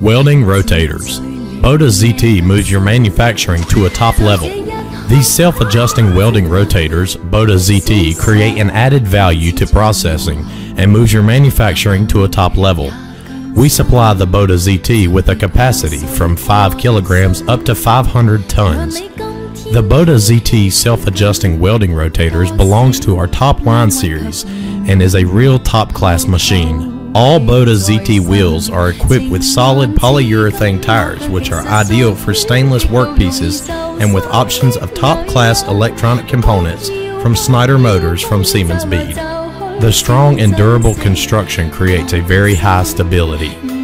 Welding rotators. BOTA-ZT moves your manufacturing to a top level. These self-adjusting welding rotators, BOTA-ZT, create an added value to processing and moves your manufacturing to a top level. We supply the BOTA-ZT with a capacity from 5 kilograms up to 500 tons. The BOTA-ZT self-adjusting welding rotators belongs to our top line series and is a real top-class machine. All BOTA-ZT wheels are equipped with solid polyurethane tires, which are ideal for stainless workpieces, and with options of top-class electronic components from Schneider Motors from Siemens Bede. The strong and durable construction creates a very high stability.